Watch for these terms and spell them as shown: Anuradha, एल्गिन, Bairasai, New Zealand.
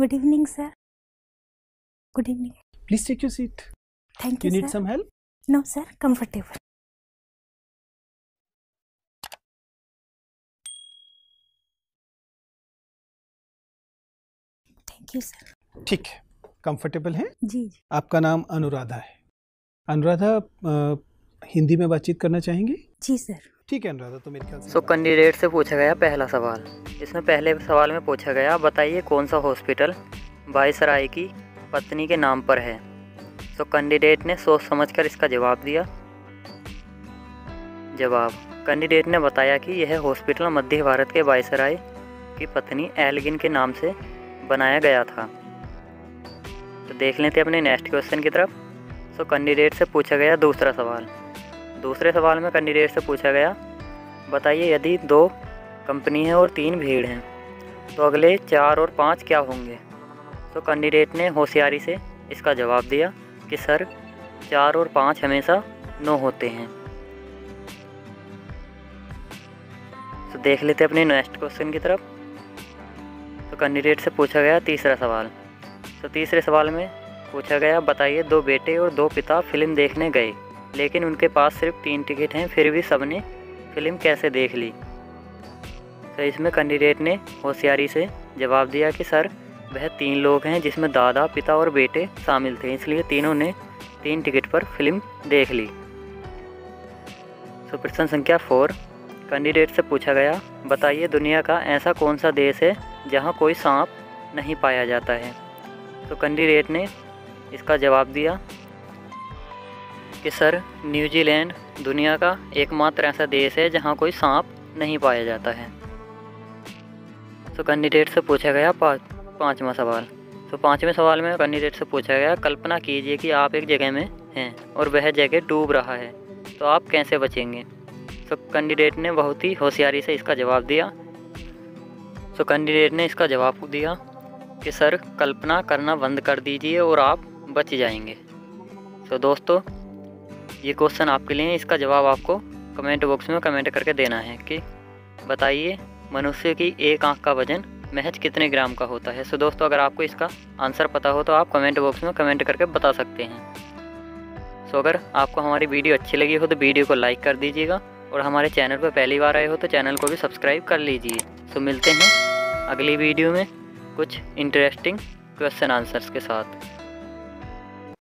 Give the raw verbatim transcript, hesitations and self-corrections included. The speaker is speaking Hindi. Good evening, sir. Good evening. Please take your seat. Thank you, sir. You need some help? No, sir. Comfortable. Thank you, sir. ठीक है, कंफर्टेबल है जी। आपका नाम अनुराधा है। अनुराधा, आ, हिंदी में बातचीत करना चाहेंगे? जी सर। ठीक है अनुराधा, तो मेरे ख्याल से सो कैंडिडेट से पूछा गया पहला सवाल। इसमें पहले सवाल में पूछा गया, बताइए कौन सा हॉस्पिटल बायसराय की पत्नी के नाम पर है। सो कैंडिडेट ने सोच समझकर इसका जवाब दिया। जवाब, कैंडिडेट ने बताया कि यह हॉस्पिटल मध्य भारत के बायसराय की पत्नी एल्गिन के नाम से बनाया गया था। तो देख लेते अपने नेक्स्ट क्वेश्चन की तरफ। सो कैंडिडेट से पूछा गया दूसरा सवाल। दूसरे सवाल में कैंडिडेट से पूछा गया, बताइए यदि दो कंपनी है और तीन भीड़ हैं तो अगले चार और पाँच क्या होंगे। तो कैंडिडेट ने होशियारी से इसका जवाब दिया कि सर, चार और पाँच हमेशा नौ होते हैं। तो देख लेते अपने नेक्स्ट क्वेश्चन की तरफ। तो कैंडिडेट से पूछा गया तीसरा सवाल। तो तीसरे सवाल में पूछा गया, बताइए दो बेटे और दो पिता फिल्म देखने गए लेकिन उनके पास सिर्फ तीन टिकट हैं, फिर भी सबने फिल्म कैसे देख ली। तो इसमें कैंडिडेट ने होशियारी से जवाब दिया कि सर, वह तीन लोग हैं जिसमें दादा, पिता और बेटे शामिल थे, इसलिए तीनों ने तीन टिकट पर फिल्म देख ली। तो प्रश्न संख्या फोर, कैंडिडेट से पूछा गया, बताइए दुनिया का ऐसा कौन सा देश है जहाँ कोई सांप नहीं पाया जाता है। तो कैंडिडेट ने इसका जवाब दिया कि सर, न्यूजीलैंड दुनिया का एकमात्र ऐसा देश है जहाँ कोई सांप नहीं पाया जाता है। तो कैंडिडेट से पूछा गया पाँचवा सवाल। तो पाँचवें सवाल में कैंडिडेट से पूछा गया, कल्पना कीजिए कि आप एक जगह में हैं और वह जगह डूब रहा है, तो आप कैसे बचेंगे। तो कैंडिडेट ने बहुत ही होशियारी से इसका जवाब दिया। तो कैंडिडेट ने इसका जवाब दिया कि सर, कल्पना करना बंद कर दीजिए और आप बच जाएंगे। तो दोस्तों, ये क्वेश्चन आपके लिए, इसका जवाब आपको कमेंट बॉक्स में कमेंट करके देना है कि बताइए मनुष्य की एक आंख का वजन महज कितने ग्राम का होता है। सो दोस्तों, अगर आपको इसका आंसर पता हो तो आप कमेंट बॉक्स में कमेंट करके बता सकते हैं। सो अगर आपको हमारी वीडियो अच्छी लगी हो तो वीडियो को लाइक कर दीजिएगा और हमारे चैनल पर पहली बार आए हो तो चैनल को भी सब्सक्राइब कर लीजिए। सो मिलते हैं अगली वीडियो में कुछ इंटरेस्टिंग क्वेश्चन आंसर्स के साथ।